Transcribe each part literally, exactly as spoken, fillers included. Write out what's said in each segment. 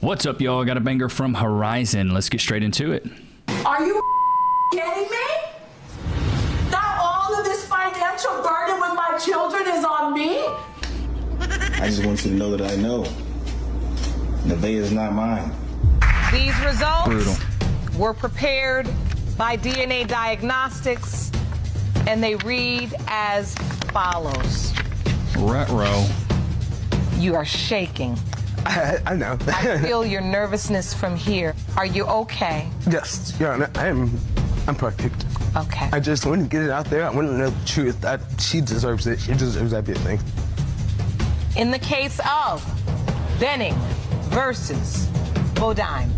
What's up, y'all? I got a banger from Horizon. Let's get straight into it. Are you kidding me? Now all of this financial burden with my children is on me? I just want you to know that I know the bay is not mine. These results Brutal. were prepared by D N A diagnostics, and they read as follows. Retro. You are shaking. I, I know. I feel your nervousness from here. Are you okay? Yes, Your Honor, I am. I'm perfect. Okay. I just want to get it out there. I want to know the truth. I, she deserves it. She deserves everything. In the case of Benning versus Bodine,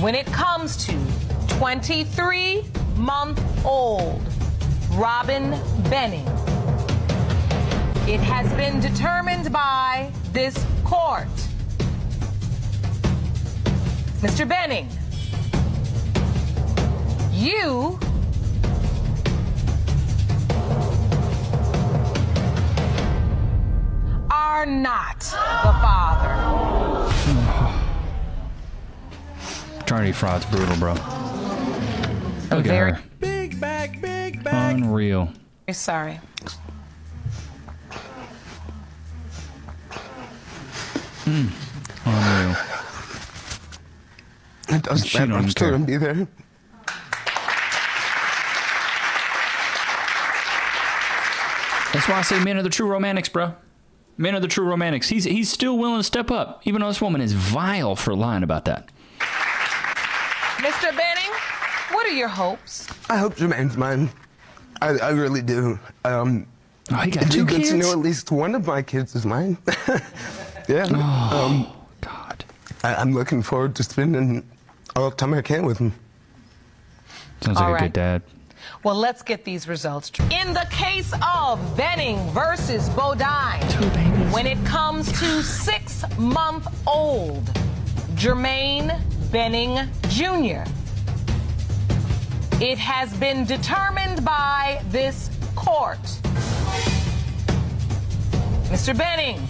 when it comes to twenty-three-month-old Robin Benning, it has been determined by this court. Mister Benning, you are not the father. Attorney fraud's brutal, bro. Look at her. Big back, big back. Unreal. You're sorry. Mm. Unreal. It doesn't matter. I'm still gonna be there. That's why I say men are the true romantics, bro. Men are the true romantics. He's he's still willing to step up, even though this woman is vile for lying about that. Mister Benning, what are your hopes? I hope Jermaine's mine. I I really do. Um, oh, he got two kids. You get to know at least one of my kids is mine. Yeah. Oh, um, God. I, I'm looking forward to spending all the time I can with him. Sounds all like right. a good dad. Well, let's get these results. In the case of Benning versus Bodine, Two babies. when it comes to six-month-old Jermaine Benning Junior, it has been determined by this court. Mister Benning,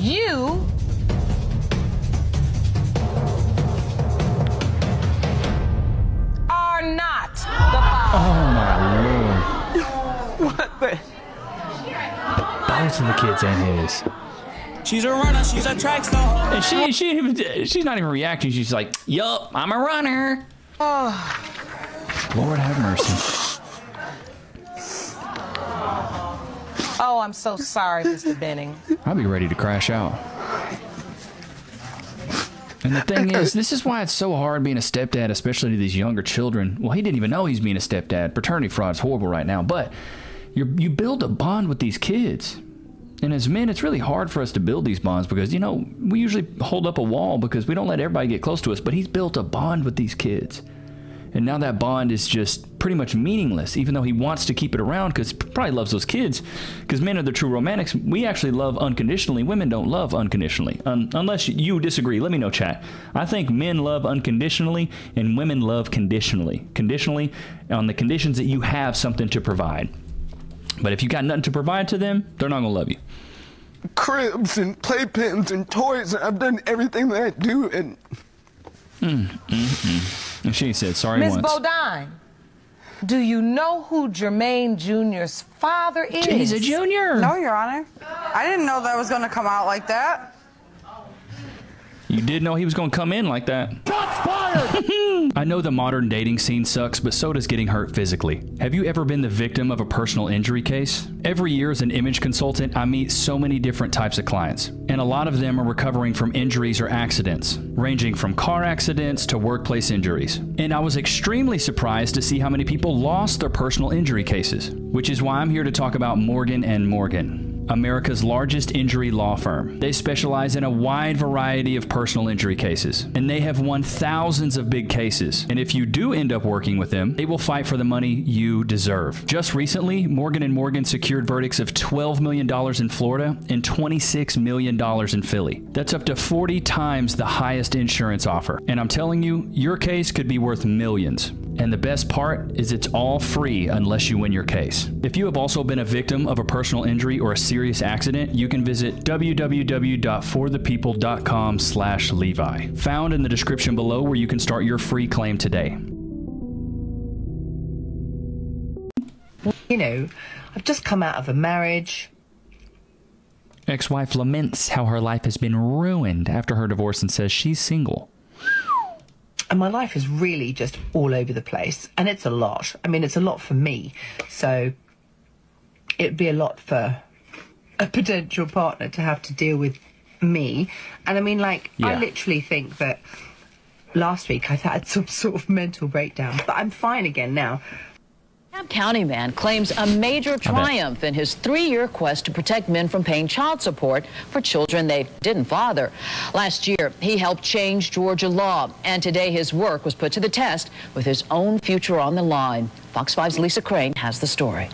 you are not the father. Oh, my Lord. What the? Both of the kids and his. She's a runner. She's a track star. And she, she, she's not even reacting. She's like, yup, I'm a runner. Oh. Lord have mercy. Oh, I'm so sorry, Mister Benning. I'll be ready to crash out. And the thing is, this is why it's so hard being a stepdad, especially to these younger children. Well, he didn't even know he's being a stepdad. Paternity fraud is horrible right now. But you you build a bond with these kids. And as men, it's really hard for us to build these bonds because, you know, we usually hold up a wall because we don't let everybody get close to us. But he's built a bond with these kids. And now that bond is just pretty much meaningless, even though he wants to keep it around because he probably loves those kids. Because men are the true romantics. We actually love unconditionally. Women don't love unconditionally. Um, unless you disagree, let me know, chat. I think men love unconditionally and women love conditionally. Conditionally on the conditions that you have something to provide. But if you got nothing to provide to them, they're not going to love you. Cribs and playpens and toys. And I've done everything that I do and... Mm, mm, mm. And she said, sorry Miz once. Miz Bodine, do you know who Jermaine Junior's father is? He's a junior. No, Your Honor. I didn't know that was going to come out like that. You did know he was going to come in like that. Shots fired! I know the modern dating scene sucks, but so does getting hurt physically. Have you ever been the victim of a personal injury case? Every year as an image consultant, I meet so many different types of clients, and a lot of them are recovering from injuries or accidents, ranging from car accidents to workplace injuries. And I was extremely surprised to see how many people lost their personal injury cases, which is why I'm here to talk about Morgan and Morgan, America's largest injury law firm. They specialize in a wide variety of personal injury cases, and they have won thousands of big cases. And if you do end up working with them, they will fight for the money you deserve. Just recently, Morgan and Morgan secured verdicts of twelve million dollars in Florida and twenty-six million dollars in Philly. That's up to forty times the highest insurance offer. And I'm telling you, your case could be worth millions. And the best part is it's all free unless you win your case. If you have also been a victim of a personal injury or a serious accident, you can visit w w w dot for the people dot com slash Levi, found in the description below, where you can start your free claim today. You know, I've just come out of a marriage. Ex-wife laments how her life has been ruined after her divorce and says she's single. And my life is really just all over the place. And it's a lot. I mean, it's a lot for me. So it'd be a lot for a potential partner to have to deal with me. And I mean, like, yeah. I literally think that last week I had some sort of mental breakdown, but I'm fine again now. Cobb County man claims a major triumph in his three-year quest to protect men from paying child support for children they didn't father. Last year, he helped change Georgia law, and today his work was put to the test with his own future on the line. Fox five's Lisa Crane has the story.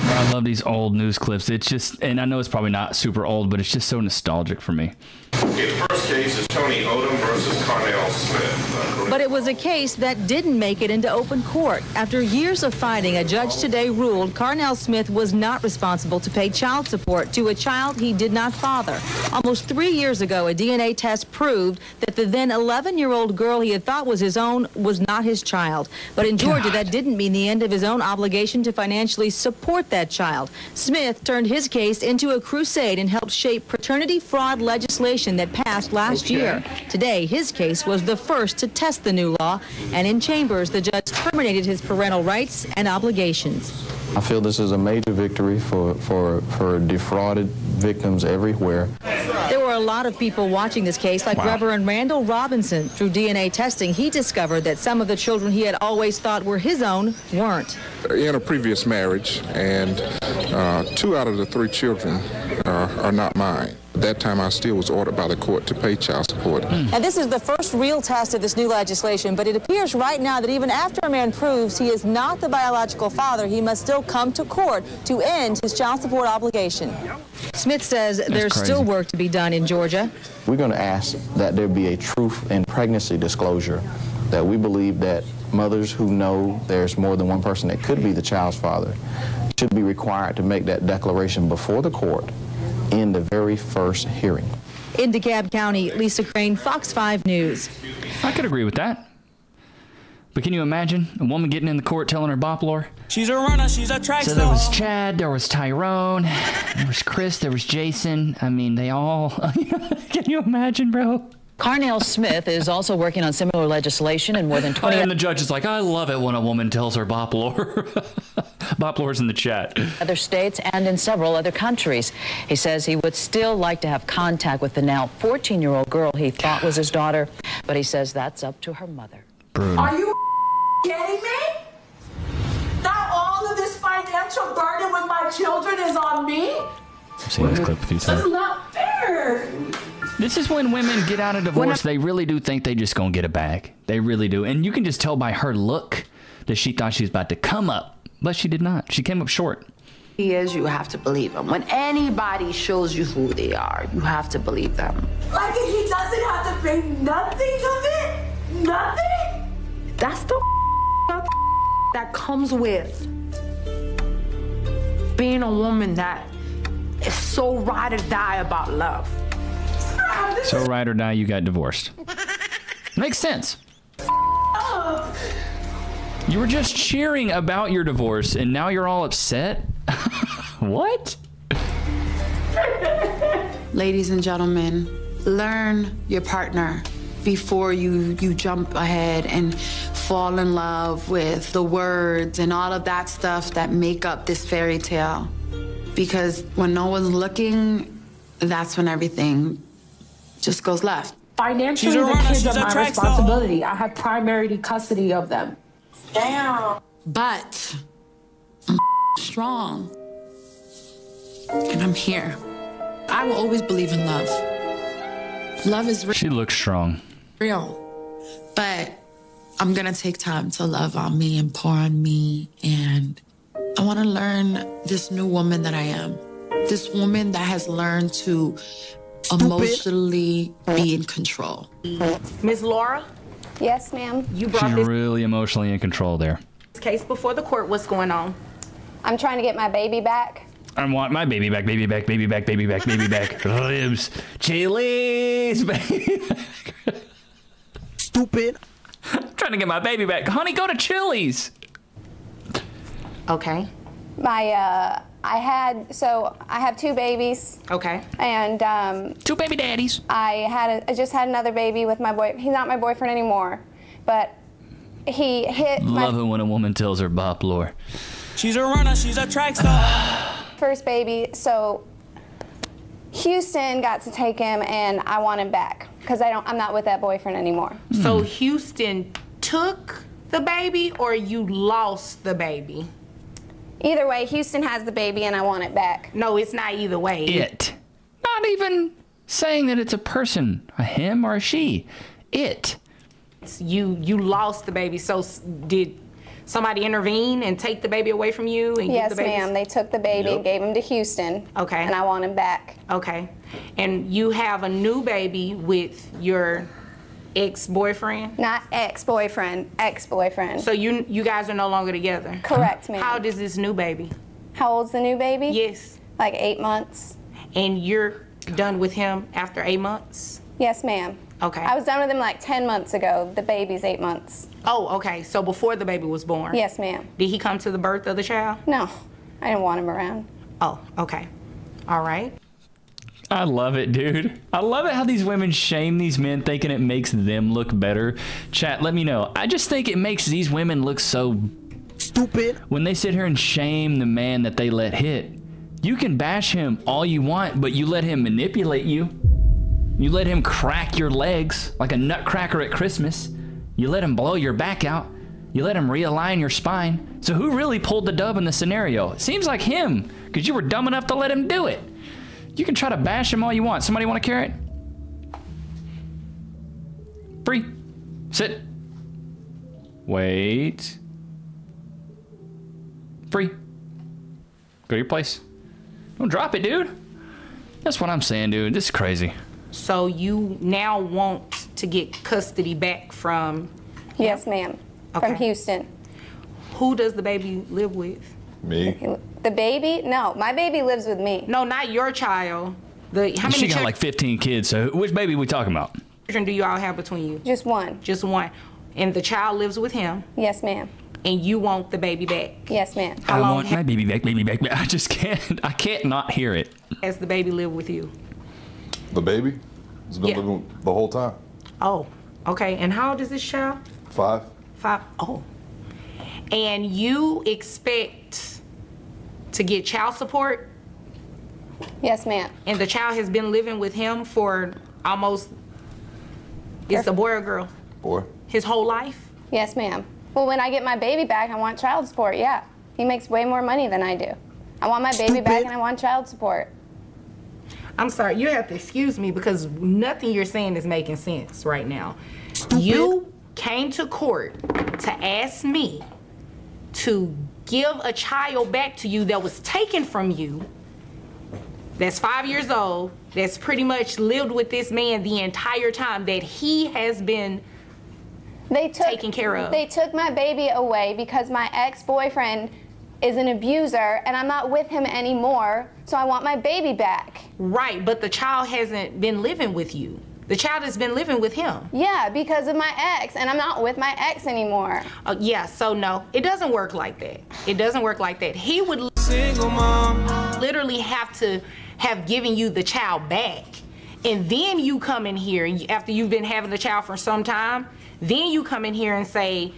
I love these old news clips. It's just, and I know it's probably not super old, but it's just so nostalgic for me. Okay, the first case is Tony Odom versus Carnell Smith. But it was a case that didn't make it into open court. After years of fighting, a judge today ruled Carnell Smith was not responsible to pay child support to a child he did not father. Almost three years ago, a D N A test proved that the then eleven-year-old girl he had thought was his own was not his child. But in Georgia, God. that didn't mean the end of his own obligation to financially support that child. Smith turned his case into a crusade and helped shape paternity fraud legislation that passed last okay. year. Today, his case was the first to test the new law, and in chambers, the judge terminated his parental rights and obligations. I feel this is a major victory for, for, for defrauded victims everywhere. There were a lot of people watching this case, like wow. Reverend Randall Robinson. Through D N A testing, he discovered that some of the children he had always thought were his own weren't. In a previous marriage, and uh, two out of the three children uh, are not mine. At that time, I still was ordered by the court to pay child support. And this is the first real test of this new legislation, but it appears right now that even after a man proves he is not the biological father, he must still come to court to end his child support obligation. Smith says That's there's crazy. still work to be done in Georgia. We're going to ask that there be a truth in pregnancy disclosure, that we believe that mothers who know there's more than one person that could be the child's father should be required to make that declaration before the court in the very first hearing. In DeKalb County, Lisa Crane, Fox five News. I could agree with that. But can you imagine a woman getting in the court telling her bop lore? She's a runner, she's a track star. So there was Chad, there was Tyrone, there was Chris, there was Jason. I mean, they all... Can you imagine, bro? Carnell Smith is also working on similar legislation in more than twenty... And the judge is like, I love it when a woman tells her bop lore. Bop lore's in the chat. Other states and in several other countries. He says he would still like to have contact with the now fourteen-year-old girl he thought was his daughter, but he says that's up to her mother. Brutal. Are you kidding me? Not all of this financial burden with my children is on me? I've seen this clip a few times. That's not fair. This is when women get out of divorce, they really do think they just gonna get a bag. They really do. And you can just tell by her look that she thought she was about to come up, but she did not. She came up short. He is, you have to believe him. When anybody shows you who they are, you have to believe them. Like, he doesn't have to bring nothing of it? Nothing? That's the that comes with being a woman that is so ride or die about love. So ride or die, you got divorced. Makes sense. You were just cheering about your divorce, and now you're all upset? What? Ladies and gentlemen, learn your partner before you, you jump ahead and fall in love with the words and all of that stuff that make up this fairy tale. Because when no one's looking, that's when everything just goes left. Financially, the kids are my responsibility. I have primary custody of them. Damn. But I'm strong. And I'm here. I will always believe in love. Love is real. She looks strong. Real. But I'm going to take time to love on me and pour on me. And I want to learn this new woman that I am. This woman that has learned to... Stupid. Emotionally be in control. Miss Laura, Yes, ma'am. You brought She's this really emotionally in control there. Case before the court, what's going on? I'm trying to get my baby back. I want my baby back, baby back, baby back, baby back, baby back. Ribs. Chili's, baby. Stupid. I'm trying to get my baby back. Honey, go to Chili's. Okay. My, uh, I had, so I have two babies. Okay. And, um. Two baby daddies. I had, a, I just had another baby with my boy. He's not my boyfriend anymore, but he hit my. Love it when a woman tells her bop lore. She's a runner, she's a track star. First baby, so Houston got to take him, and I want him back because I don't. I'm not with that boyfriend anymore. Mm. So Houston took the baby, or you lost the baby? Either way, Houston has the baby, and I want it back. No, it's not either way. It. Not even saying that it's a person, a him or a she. It. It's you. You lost the baby. So did somebody intervene and take the baby away from you? And yes, ma'am. They took the baby, yep, and gave him to Houston. Okay. And I want him back. Okay. And you have a new baby with your ex-boyfriend? Not ex-boyfriend, ex-boyfriend. So you you guys are no longer together? Correct, ma'am. How does this new baby? How old's the new baby? Yes. Like eight months. And you're done with him after eight months? Yes, ma'am. Okay. I was done with him like ten months ago. The baby's eight months. Oh, okay. So before the baby was born? Yes, ma'am. Did he come to the birth of the child? No. I didn't want him around. Oh, okay. All right. I love it, dude. I love it how these women shame these men thinking it makes them look better. Chat, let me know. I just think it makes these women look so stupid when they sit here and shame the man that they let hit. You can bash him all you want, but you let him manipulate you. You let him crack your legs like a nutcracker at Christmas. You let him blow your back out. You let him realign your spine. So who really pulled the dub in the scenario? It seems like him, because you were dumb enough to let him do it. You can try to bash him all you want. Somebody want a carrot? Free. Sit. Wait. Free. Go to your place. Don't drop it, dude. That's what I'm saying, dude. This is crazy. So you now want to get custody back from? Yes, ma'am. Okay. From Houston. Who does the baby live with? Me. The baby? No, my baby lives with me. No, not your child. The how many? She got like fifteen kids. So which baby are we talking about? Children do you all have between you? Just one. Just one. And the child lives with him? Yes, ma'am. And you want the baby back? Yes, ma'am. I want my baby back, baby back. I just can't. I can't not hear it. Has the baby lived with you? The baby? It's been, yeah, living the whole time. Oh, okay. And how old is this child? Five. Five. Oh. And you expect to get child support? Yes, ma'am. And the child has been living with him for almost, it's a boy or girl? Boy. His whole life? Yes, ma'am. Well, when I get my baby back, I want child support, yeah. He makes way more money than I do. I want my baby Stupid. back and I want child support. I'm sorry, you have to excuse me because nothing you're saying is making sense right now. Stupid. You came to court to ask me to give a child back to you that was taken from you, that's five years old, that's pretty much lived with this man the entire time that he has been they took, taken care of. They took my baby away because my ex-boyfriend is an abuser and I'm not with him anymore, so I want my baby back. Right, but the child hasn't been living with you. The child has been living with him. Yeah, because of my ex, and I'm not with my ex anymore. Uh, yeah, so no, it doesn't work like that. It doesn't work like that. He would Single mom. literally have to have given you the child back, and then you come in here, and you, after you've been having the child for some time, then you come in here and say,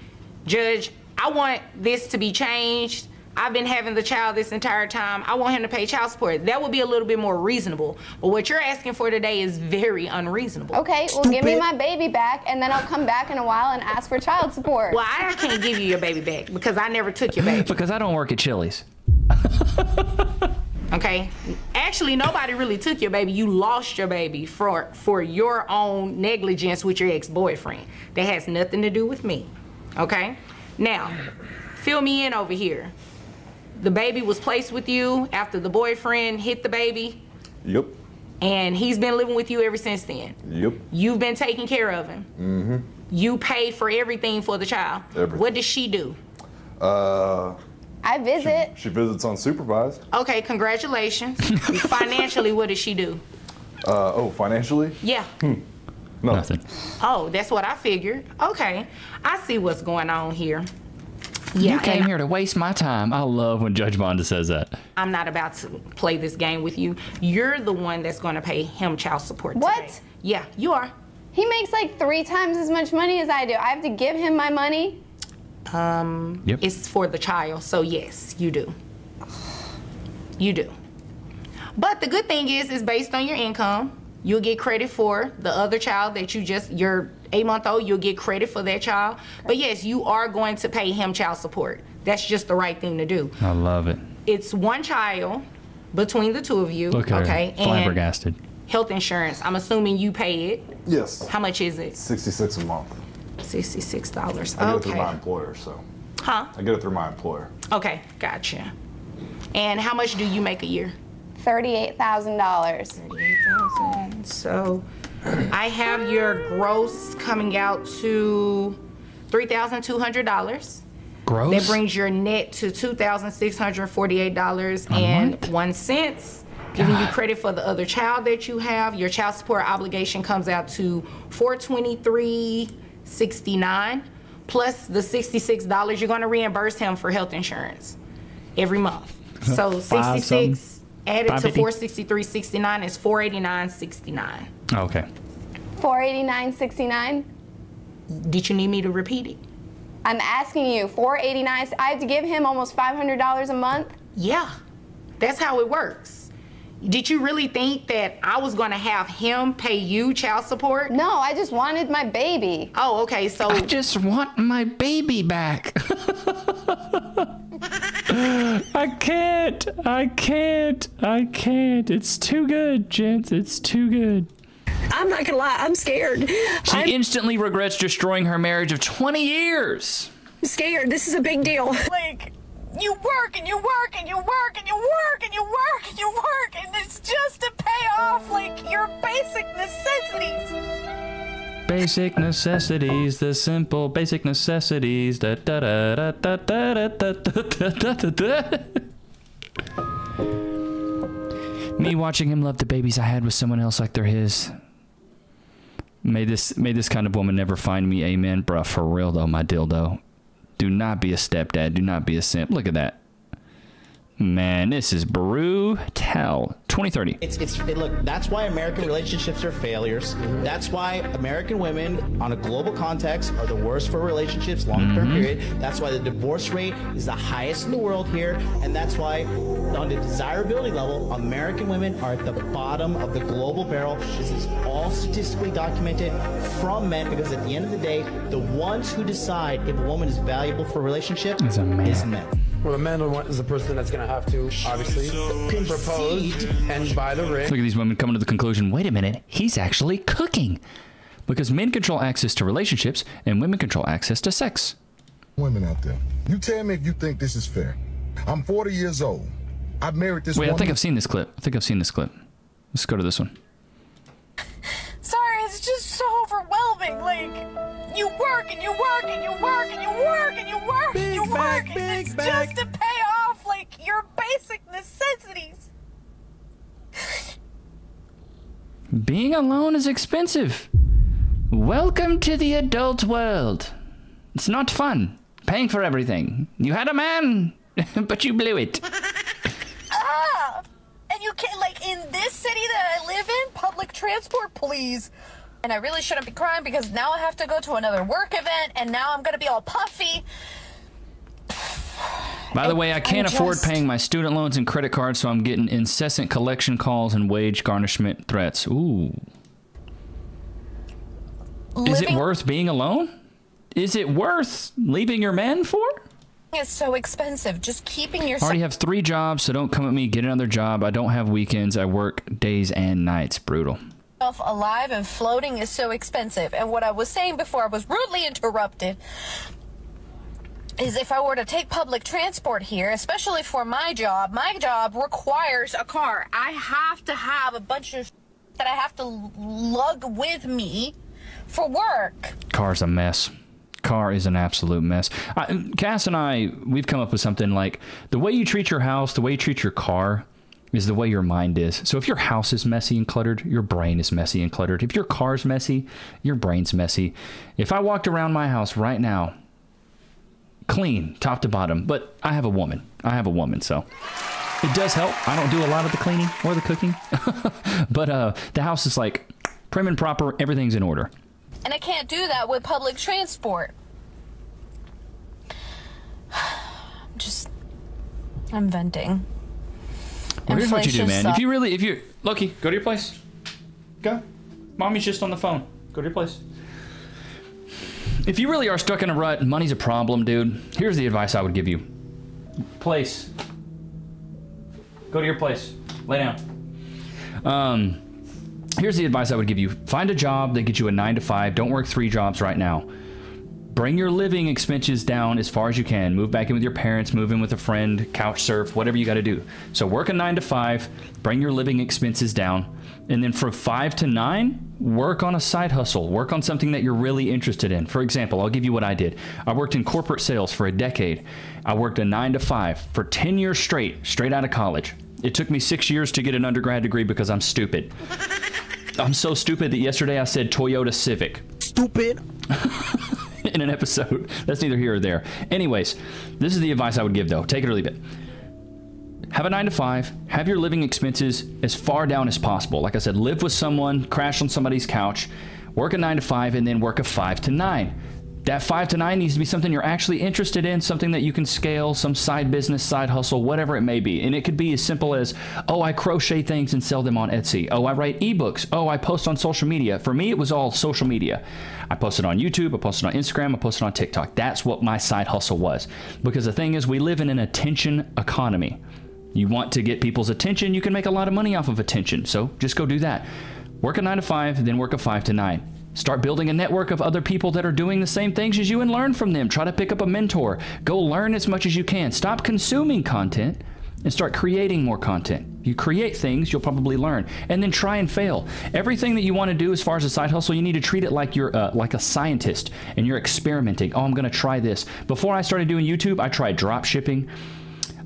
Judge, I want this to be changed. I've been having the child this entire time. I want him to pay child support. That would be a little bit more reasonable. But what you're asking for today is very unreasonable. Okay, well, Stupid. give me my baby back, and then I'll come back in a while and ask for child support. Well, I can't give you your baby back because I never took your baby. Because I don't work at Chili's. Okay. Actually, nobody really took your baby. You lost your baby for, for your own negligence with your ex-boyfriend. That has nothing to do with me. Okay? Now, fill me in over here. The baby was placed with you after the boyfriend hit the baby? Yep. And he's been living with you ever since then? Yep. You've been taking care of him? Mm-hmm. You pay for everything for the child. Everything. What does she do? Uh, I visit. She, she visits unsupervised. Okay, congratulations. Financially, what does she do? Uh, oh, financially? Yeah. Hmm. No. Nothing. Oh, that's what I figured. Okay, I see what's going on here. Yeah, you came here to waste my time. I love when Judge Bonda says that. I'm not about to play this game with you. You're the one that's going to pay him child support. What? Today. Yeah, you are. He makes like three times as much money as I do. I have to give him my money? Um, yep. It's for the child, so yes, you do. You do. But the good thing is, it's based on your income. You'll get credit for the other child that you just, your eight-month-old, you'll get credit for that child. But yes, you are going to pay him child support. That's just the right thing to do. I love it. It's one child between the two of you. Look at okay, her, flabbergasted. And health insurance, I'm assuming you pay it. Yes. How much is it? sixty-six dollars a month. sixty-six dollars. I get okay. it through my employer, so. Huh? I get it through my employer. Okay, gotcha. And how much do you make a year? thirty-eight thousand dollars. thirty-eight thousand dollars. So I have your gross coming out to three thousand two hundred dollars. Gross? That brings your net to two thousand six hundred forty-eight dollars and one cent. Giving you credit for the other child that you have. Your child support obligation comes out to four hundred twenty-three dollars and sixty-nine cents plus the sixty-six dollars you're going to reimburse him for health insurance every month. So sixty-six added to four hundred sixty-three dollars and sixty-nine cents is four hundred eighty-nine dollars and sixty-nine cents. Okay. four hundred eighty-nine dollars and sixty-nine cents? Did you need me to repeat it? I'm asking you, four hundred eighty-nine dollars. I have to give him almost five hundred dollars a month? Yeah. That's how it works. Did you really think that I was going to have him pay you child support? No, I just wanted my baby. Oh, okay, so... I just want my baby back. I can't. I can't. I can't. It's too good, gents. It's too good. I'm not going to lie. I'm scared. She I'm instantly regrets destroying her marriage of twenty years. I'm scared. This is a big deal. Like... You work and you work and you work and you work and you work and you work and it's just to pay off like your basic necessities. Basic necessities, the simple basic necessities. Da da da da da da da da da da. Me watching him love the babies I had with someone else like they're his. May this may this kind of woman never find me. Amen, bruh. For real though, my dildo. Do not be a stepdad. Do not be a simp. Look at that. Man, this is brutal. twenty thirty. It's, it's, it, look, that's why American relationships are failures. Mm-hmm. That's why American women, on a global context, are the worst for relationships, long-term mm-hmm. period. That's why the divorce rate is the highest in the world here. And that's why, on the desirability level, American women are at the bottom of the global barrel. This is all statistically documented from men, because at the end of the day, the ones who decide if a woman is valuable for a relationship is men. Well, the man is the person that's going to have to, obviously, propose and buy the ring. Look at these women coming to the conclusion, wait a minute, he's actually cooking. Because men control access to relationships and women control access to sex. Women out there, you tell me if you think this is fair. I'm forty years old. I've married this Wait, woman. I think I've seen this clip. I think I've seen this clip. Let's go to this one. Sorry, it's just so overwhelming. Like... You work and you work and you work and you work and you work and you work and, you work and it's just to pay off like your basic necessities. Being alone is expensive. Welcome to the adult world. It's not fun. Paying for everything. You had a man, but you blew it. Ah! And you can't, like in this city that I live in, public transport, please. And I really shouldn't be crying because now I have to go to another work event and now I'm going to be all puffy. By the way, I can't just... afford paying my student loans and credit cards, so I'm getting incessant collection calls and wage garnishment threats. Ooh. Living... Is it worth being alone? Is it worth leaving your man for? It's so expensive. Just keeping yourself... I already have three jobs, so don't come at me. Get another job. I don't have weekends. I work days and nights. Brutal. Alive and floating is so expensive. And what I was saying before I was rudely interrupted is if I were to take public transport here, especially for my job, my job requires a car. I have to have a bunch of that I have to lug with me for work. Car's a mess. Car is an absolute mess. I, Cass and I, we've come up with something like, the way you treat your house, the way you treat your car is the way your mind is. So if your house is messy and cluttered, your brain is messy and cluttered. If your car's messy, your brain's messy. If I walked around my house right now, clean, top to bottom, but I have a woman. I have a woman, so it does help. I don't do a lot of the cleaning or the cooking, but uh, the house is like prim and proper. Everything's in order. And I can't do that with public transport. I'm just, I'm venting. Well, here's what you do, man. Sucks. If you really, if you, Loki, go to your place. Go. Mommy's just on the phone. Go to your place. If you really are stuck in a rut and money's a problem, dude, here's the advice I would give you. Place. Go to your place. Lay down. Um... Here's the advice I would give you. Find a job that gets you a nine to five. Don't work three jobs right now. Bring your living expenses down as far as you can. Move back in with your parents, move in with a friend, couch surf, whatever you got to do. So work a nine to five, bring your living expenses down. And then from five to nine, work on a side hustle. Work on something that you're really interested in. For example, I'll give you what I did. I worked in corporate sales for a decade. I worked a nine to five for ten years straight, straight out of college. It took me six years to get an undergrad degree because I'm stupid. I'm so stupid that yesterday I said Toyota Civic. Stupid. In an episode. That's neither here or there. Anyways, this is the advice I would give, though. Take it or leave it. Have a nine to five. Have your living expenses as far down as possible. Like I said, live with someone, crash on somebody's couch, work a nine to five, and then work a five to nine. That five to nine needs to be something you're actually interested in, something that you can scale, some side business, side hustle, whatever it may be. And it could be as simple as, oh, I crochet things and sell them on Etsy. Oh, I write ebooks. Oh, I post on social media. For me, it was all social media. I posted on YouTube. I posted on Instagram. I posted on TikTok. That's what my side hustle was. Because the thing is, we live in an attention economy. You want to get people's attention. You can make a lot of money off of attention. So just go do that. Work a nine to five, then work a five to nine. Start building a network of other people that are doing the same things as you and learn from them. Try to pick up a mentor. Go learn as much as you can. Stop consuming content and start creating more content. You create things, you'll probably learn. And then try and fail. Everything that you want to do as far as a side hustle, you need to treat it like you're uh, like a scientist and you're experimenting. Oh, I'm going to try this. Before I started doing YouTube, I tried drop shipping.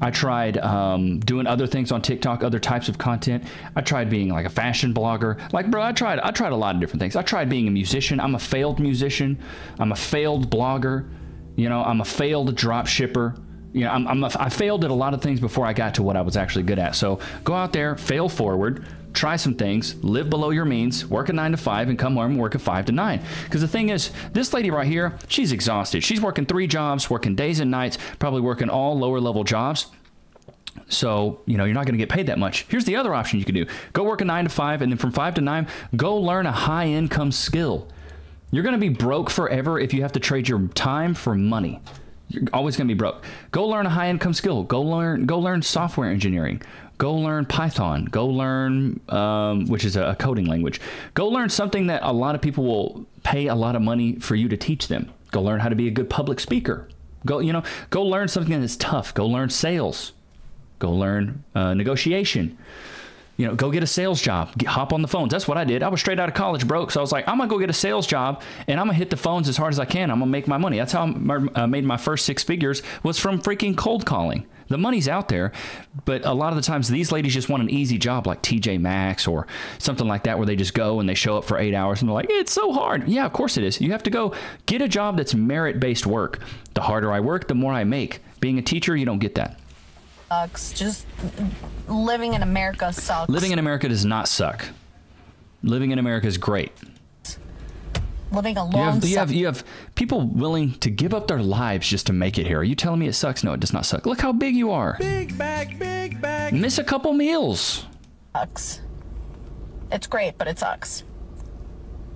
I tried um, doing other things on TikTok, other types of content. I tried being like a fashion blogger. Like, bro, I tried I tried a lot of different things. I tried being a musician. I'm a failed musician. I'm a failed blogger. You know, I'm a failed drop shipper. You know, I'm, I'm a, I failed at a lot of things before I got to what I was actually good at. So go out there, fail forward, try some things, live below your means, work a nine to five, and come home and work a five to nine. Because the thing is, this lady right here, she's exhausted. She's working three jobs, working days and nights, probably working all lower level jobs. So, you know, you're not going to get paid that much. Here's the other option you can do. Go work a nine to five, and then from five to nine, go learn a high income skill. You're going to be broke forever if you have to trade your time for money. You're always going to be broke. Go learn a high-income skill. Go learn go learn software engineering. Go learn Python. Go learn, um, which is a coding language. Go learn something that a lot of people will pay a lot of money for you to teach them. Go learn how to be a good public speaker. Go, you know, go learn something that's tough. Go learn sales. Go learn uh, negotiation. You know, go get a sales job. Get, hop on the phones. That's what I did. I was straight out of college broke, so I was like, I'm going to go get a sales job, and I'm going to hit the phones as hard as I can. I'm going to make my money. That's how I uh, made my first six figures, was from freaking cold calling. The money's out there, but a lot of the times these ladies just want an easy job like T J Maxx or something like that, where they just go and they show up for eight hours and they're like, it's so hard. Yeah, of course it is. You have to go get a job that's merit-based work. The harder I work, the more I make. Being a teacher, you don't get that. Just living in America sucks. Living in America does not suck. Living in America is great. Living a long you have, you have you have people willing to give up their lives just to make it here. Are you telling me it sucks? No, it does not suck. Look how big you are. Big bag, big bag. Miss a couple meals. Sucks. It's great, but it sucks.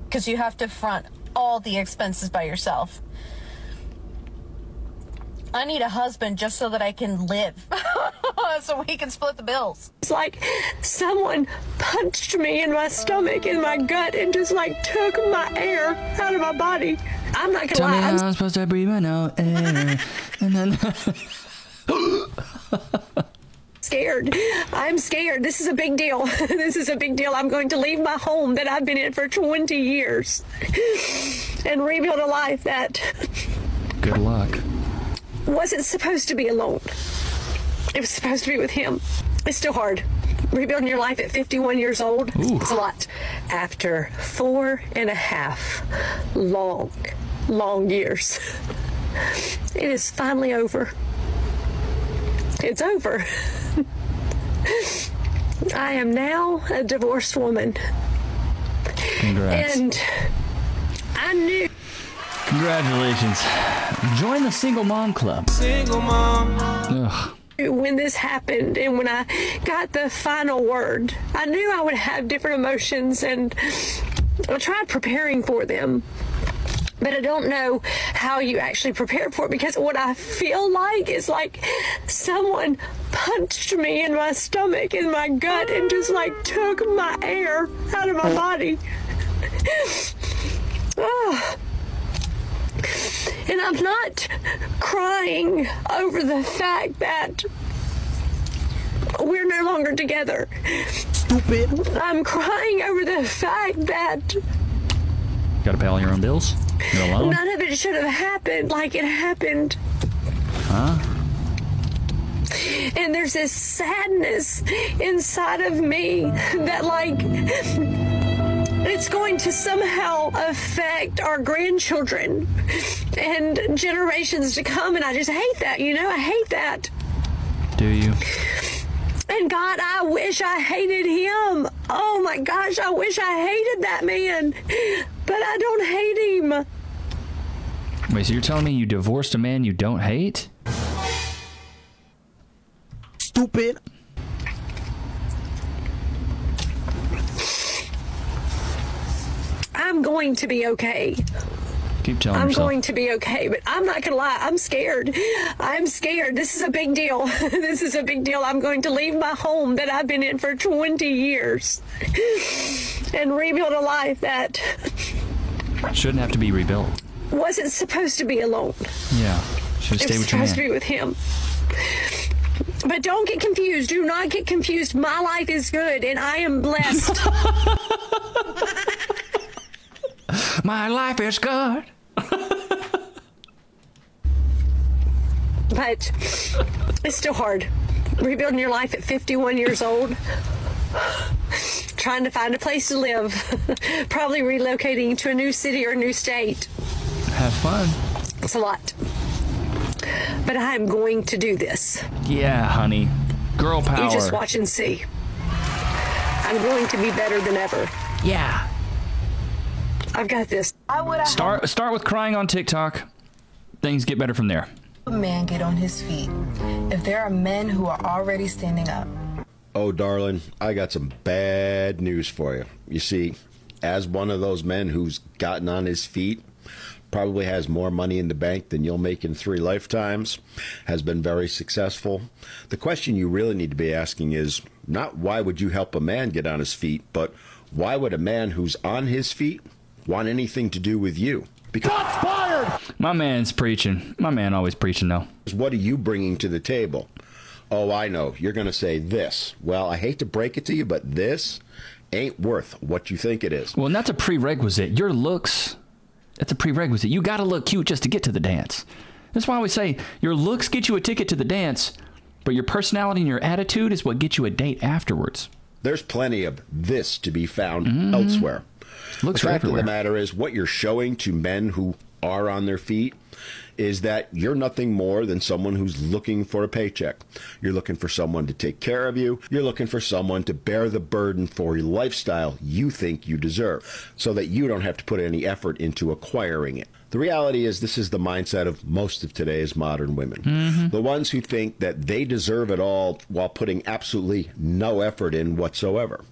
Because you have to front all the expenses by yourself. I need a husband just so that I can live, so we can split the bills. It's like someone punched me in my stomach, in my gut, and just like took my air out of my body. I'm not gonna Tell lie. Me how I'm supposed to breathe my own air. And then scared. I'm scared. This is a big deal. This is a big deal. I'm going to leave my home that I've been in for twenty years and rebuild a life that... Good luck. Wasn't supposed to be alone. It was supposed to be with him. It's still hard. Rebuilding your life at fifty-one years old, it's a lot. After four and a half long, long years, it is finally over. It's over. I am now a divorced woman. Congrats. And I knew. Congratulations. Join the Single Mom Club. Single mom. Ugh. When this happened and when I got the final word, I knew I would have different emotions, and I tried preparing for them, but I don't know how you actually prepare for it, because what I feel like is like someone punched me in my stomach, in my gut, and just like took my air out of my body. Oh. And I'm not crying over the fact that we're no longer together. Stupid. I'm crying over the fact that... Got to pay all your own bills? You're alone? None of it should have happened like it happened. Huh? And there's this sadness inside of me that like... It's going to somehow affect our grandchildren and generations to come, and I just hate that, you know? I hate that. Do you? And God, I wish I hated him. Oh, my gosh, I wish I hated that man, but I don't hate him. Wait, so you're telling me you divorced a man you don't hate? Stupid. I'm going to be okay. Keep telling I'm yourself. going to be okay, but I'm not going to lie. I'm scared. I'm scared. This is a big deal. This is a big deal. I'm going to leave my home that I've been in for twenty years and rebuild a life that... Shouldn't have to be rebuilt. Wasn't supposed to be alone. Yeah. Should have stayed with your man. It was supposed to be with him. But don't get confused. Do not get confused. My life is good, and I am blessed. My life is good. But it's still hard. Rebuilding your life at fifty-one years old. Trying to find a place to live. Probably relocating to a new city or a new state. Have fun. It's a lot. But I am going to do this. Yeah, honey. Girl power. You just watch and see. I'm going to be better than ever. Yeah. I've got this. I start start with crying on TikTok. Things get better from there. A man get on his feet if there are men who are already standing up. Oh, darling, I got some bad news for you. You see, as one of those men who's gotten on his feet, probably has more money in the bank than you'll make in three lifetimes, has been very successful. The question you really need to be asking is not why would you help a man get on his feet, but why would a man who's on his feet want anything to do with you? Because shots fired! My man's preaching. My man always preaching, though. What are you bringing to the table? Oh, I know. You're going to say this. Well, I hate to break it to you, but this ain't worth what you think it is. Well, and that's a prerequisite. Your looks, that's a prerequisite. You got to look cute just to get to the dance. That's why we say your looks get you a ticket to the dance, but your personality and your attitude is what gets you a date afterwards. There's plenty of this to be found mm. elsewhere. Looks the fact everywhere. of the matter is what you're showing to men who are on their feet is that you're nothing more than someone who's looking for a paycheck. You're looking for someone to take care of you. You're looking for someone to bear the burden for your lifestyle you think you deserve so that you don't have to put any effort into acquiring it. The reality is this is the mindset of most of today's modern women. Mm-hmm. The ones who think that they deserve it all while putting absolutely no effort in whatsoever.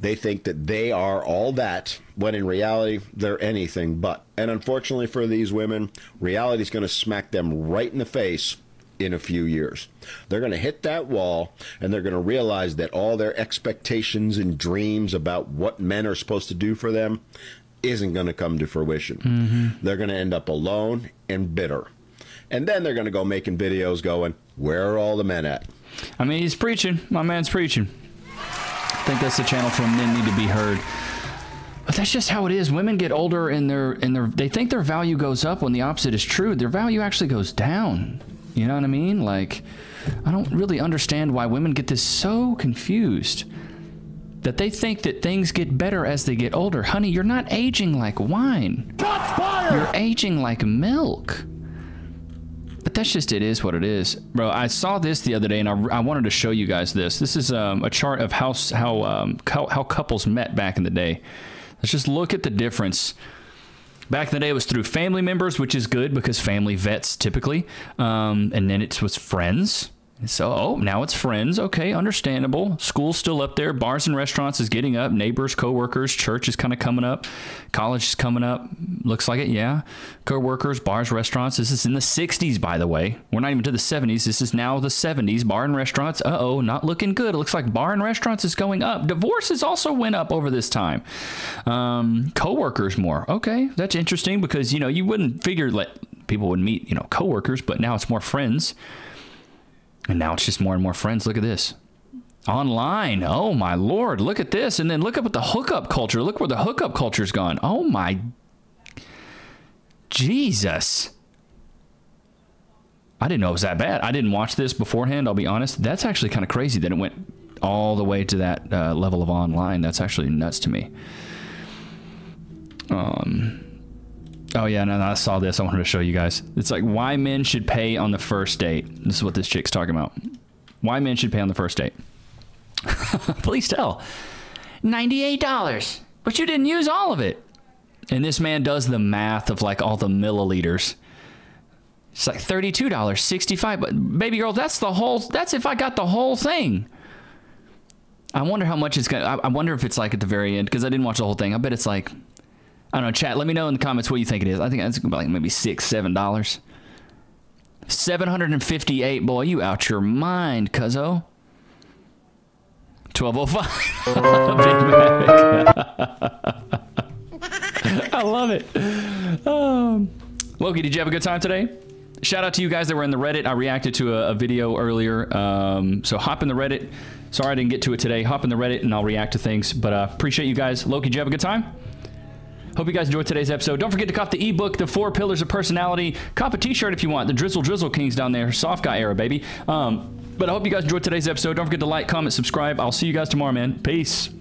They think that they are all that, when in reality, they're anything but. And unfortunately for these women, reality's going to smack them right in the face in a few years. They're going to hit that wall, and they're going to realize that all their expectations and dreams about what men are supposed to do for them isn't going to come to fruition. Mm-hmm. They're going to end up alone and bitter. And then they're going to go making videos going, where are all the men at? I mean, he's preaching. My man's preaching. I think that's the channel for men need to be heard. But that's just how it is. Women get older and their and their they think their value goes up when the opposite is true. Their value actually goes down. You know what I mean? Like, I don't really understand why women get this so confused that they think that things get better as they get older. Honey, you're not aging like wine. Shots fired! You're aging like milk. But that's just, it is what it is. Bro, I saw this the other day, and I, I wanted to show you guys this. This is um, a chart of how, how, um, how, how couples met back in the day. Let's just look at the difference. Back in the day, it was through family members, which is good because family vets typically. Um, and then it was friends. So, oh, now it's friends. Okay, understandable. School's still up there. Bars and restaurants is getting up. Neighbors, coworkers, church is kind of coming up. College is coming up. Looks like it, yeah. Coworkers, bars, restaurants. This is in the sixties, by the way. We're not even to the seventies. This is now the seventies. Bar and restaurants, uh-oh, not looking good. It looks like bar and restaurants is going up. Divorces also went up over this time. Um, coworkers more. Okay, that's interesting because, you know, you wouldn't figure like people would meet, you know, coworkers, but now it's more friends. And now it's just more and more friends. Look at this. Online. Oh, my Lord. Look at this. And then look up at the hookup culture. Look where the hookup culture's gone. Oh, my. Jesus. I didn't know it was that bad. I didn't watch this beforehand, I'll be honest. That's actually kind of crazy that it went all the way to that uh, level of online. That's actually nuts to me. Um... Oh, yeah, no, no, I saw this. I wanted to show you guys. It's like why men should pay on the first date. This is what this chick's talking about. Why men should pay on the first date. Please tell. ninety-eight dollars. But you didn't use all of it. And this man does the math of, like, all the milliliters. It's like thirty-two dollars, sixty-five. But, baby girl, that's the whole, that's if I got the whole thing. I wonder how much it's going to, I wonder if it's, like, at the very end, because I didn't watch the whole thing. I bet it's, like, I don't know, chat, let me know in the comments what you think it is. I think it's like maybe six, seven dollars. Seven hundred and fifty-eight, boy, you out your mind, cuzzo. Twelve oh five. Big Mac. I love it. Um, Loki, did you have a good time today? Shout out to you guys that were in the Reddit. I reacted to a, a video earlier. Um, so hop in the Reddit. Sorry I didn't get to it today. Hop in the Reddit and I'll react to things. But uh appreciate you guys. Loki, did you have a good time? Hope you guys enjoyed today's episode. Don't forget to cop the ebook, The Four Pillars of Personality. Cop a t-shirt if you want. The Drizzle Drizzle Kings down there. Soft guy era, baby. Um, but I hope you guys enjoyed today's episode. Don't forget to like, comment, subscribe. I'll see you guys tomorrow, man. Peace.